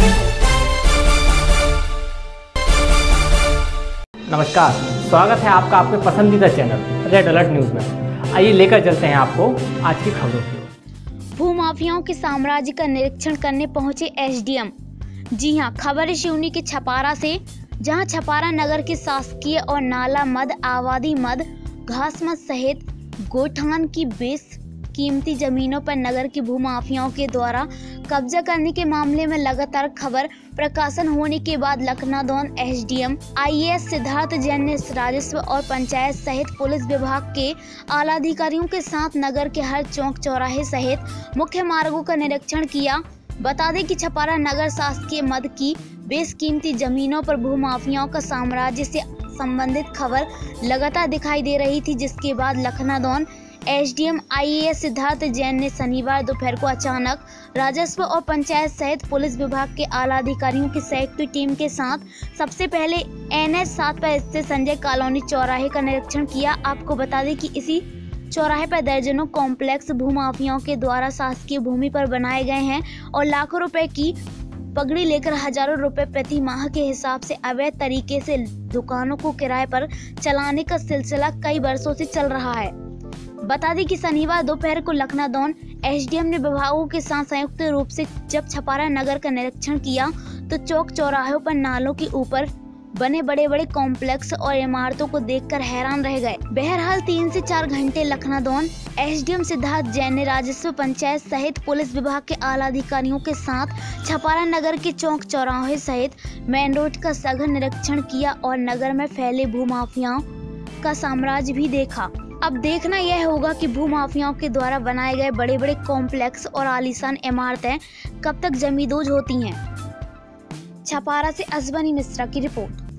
जैन। नमस्कार, स्वागत है आपका आपके पसंदीदा चैनल रेड अलर्ट न्यूज में। आइए लेकर चलते हैं आपको आज की खबरों की ओर। भूमाफियाओं के साम्राज्य का निरीक्षण करने पहुंचे एसडीएम। जी हां, खबर है सिवनी के छपारा से, जहां छपारा नगर के शासकीय और नाला मद, आबादी मद, घास मद सहित गोठान की बेस कीमती जमीनों पर नगर की भूमाफियाओं के द्वारा कब्जा करने के मामले में लगातार खबर प्रकाशन होने के बाद लखनादौन एसडीएम आईएएस सिद्धार्थ जैन ने राजस्व और पंचायत सहित पुलिस विभाग के आला अधिकारियों के साथ नगर के हर चौक चौराहे सहित मुख्य मार्गों का निरीक्षण किया। बता दें कि छपारा नगर शासकीय मद की बेसकीमती जमीनों पर भूमाफियाओं का साम्राज्य से संबंधित खबर लगातार दिखाई दे रही थी, जिसके बाद लखनादौन एसडीएम आईएएस सिद्धार्थ जैन ने शनिवार दोपहर को अचानक राजस्व और पंचायत सहित पुलिस विभाग के आला अधिकारियों की संयुक्त टीम के साथ सबसे पहले NH 7 पर स्थित संजय कॉलोनी चौराहे का निरीक्षण किया। आपको बता दें कि इसी चौराहे पर दर्जनों कॉम्प्लेक्स भूमाफियाओं के द्वारा शासकीय भूमि पर बनाए गए हैं और लाखों रुपए की पगड़ी लेकर हजारों रुपए प्रति माह के हिसाब से अवैध तरीके से दुकानों को किराए पर चलाने का सिलसिला कई वर्षों से चल रहा है। बता दें कि शनिवार दोपहर को लखनादौन एसडीएम ने विभागों के साथ संयुक्त रूप से जब छपारा नगर का निरीक्षण किया तो चौक चौराहों पर नालों के ऊपर बने बड़े बड़े कॉम्प्लेक्स और इमारतों को देखकर हैरान रह गए। बहरहाल 3 से 4 घंटे लखनादौन एसडीएम सिद्धार्थ जैन ने राजस्व, पंचायत सहित पुलिस विभाग के आला अधिकारियों के साथ छपारा नगर के चौक चौराहे सहित मेन रोड का सघन निरीक्षण किया और नगर में फैले भूमाफियाओं का साम्राज्य भी देखा। अब देखना यह होगा कि भूमाफियाओं के द्वारा बनाए गए बड़े बड़े कॉम्प्लेक्स और आलीशान इमारतें कब तक जमींदोज होती हैं। छपारा से अश्वनी मिश्रा की रिपोर्ट।